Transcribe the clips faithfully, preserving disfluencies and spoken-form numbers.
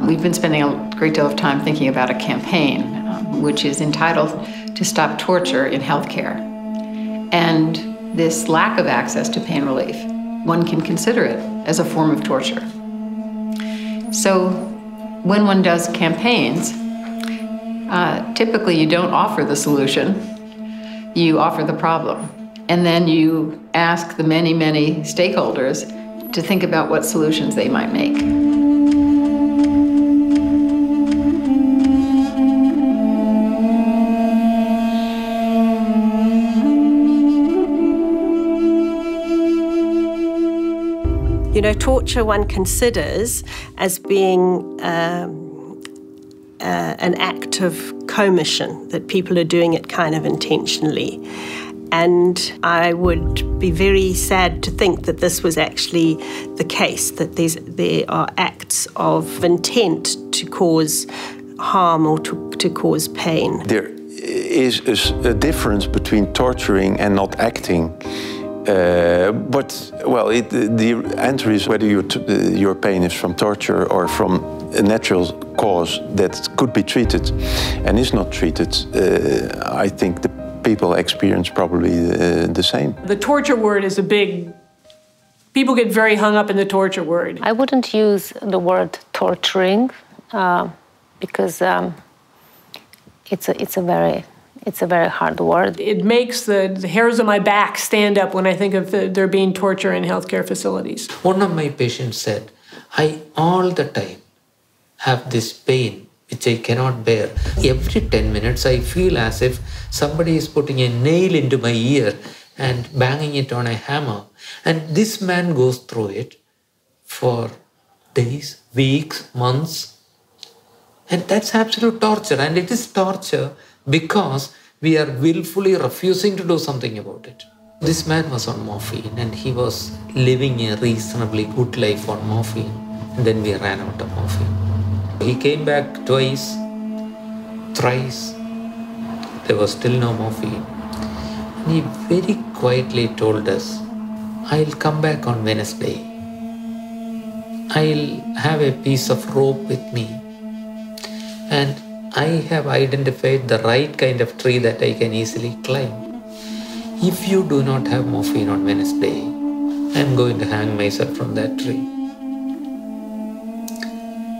We've been spending a great deal of time thinking about a campaign um, which is entitled To Stop Torture in Healthcare. And this lack of access to pain relief, one can consider it as a form of torture. So when one does campaigns, uh, typically you don't offer the solution, you offer the problem. And then you ask the many, many stakeholders to think about what solutions they might make. You know, torture one considers as being um, uh, an act of commission, that people are doing it kind of intentionally. And I would be very sad to think that this was actually the case, that these, there are acts of intent to cause harm or to, to cause pain. There is a, a difference between torturing and not acting. Uh, but, well, it, the answer is whether your, t your pain is from torture or from a natural cause that could be treated and is not treated. Uh, I think the people experience probably uh, the same. The torture word is a big... People get very hung up in the torture word. I wouldn't use the word torturing uh, because um, it's, a, it's a very... It's a very hard word. It makes the, the hairs on my back stand up when I think of the, there being torture in healthcare facilities. One of my patients said, I all the time have this pain which I cannot bear. Every ten minutes I feel as if somebody is putting a nail into my ear and banging it on a hammer. And this man goes through it for days, weeks, months. And that's absolute torture. And it is torture because we are willfully refusing to do something about it. This man was on morphine and he was living a reasonably good life on morphine. And then we ran out of morphine. He came back twice, thrice. There was still no morphine. And he very quietly told us, I'll come back on Wednesday. I'll have a piece of rope with me. And I have identified the right kind of tree that I can easily climb. If you do not have morphine on Wednesday, I'm going to hang myself from that tree.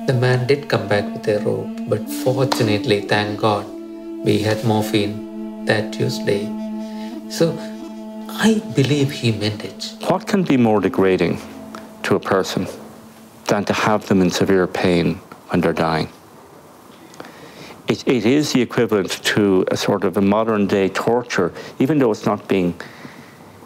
The man did come back with a rope, but fortunately, thank God, we had morphine that Tuesday. So I believe he meant it. What can be more degrading to a person than to have them in severe pain when they're dying? It, it is the equivalent to a sort of a modern day torture, even though it's not being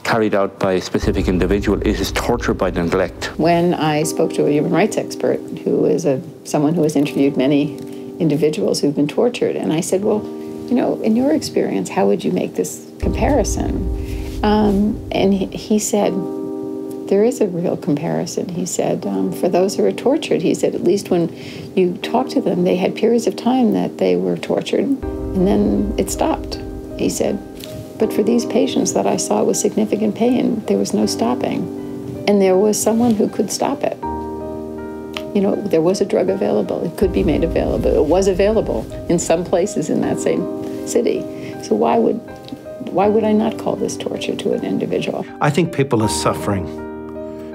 carried out by a specific individual, it is torture by neglect. When I spoke to a human rights expert, who is a, someone who has interviewed many individuals who've been tortured, and I said, well, you know, in your experience, how would you make this comparison? Um, and he, he said, there is a real comparison, he said. Um, for those who are tortured, he said, at least when you talk to them, they had periods of time that they were tortured, and then it stopped, he said. But for these patients that I saw with significant pain, there was no stopping. And there was someone who could stop it. You know, there was a drug available. It could be made available. It was available in some places in that same city. So why would, why would I not call this torture to an individual? I think people are suffering.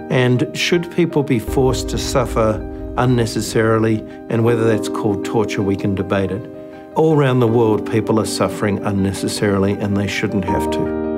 And should people be forced to suffer unnecessarily, and whether that's called torture, we can debate it. All around the world, people are suffering unnecessarily, and they shouldn't have to.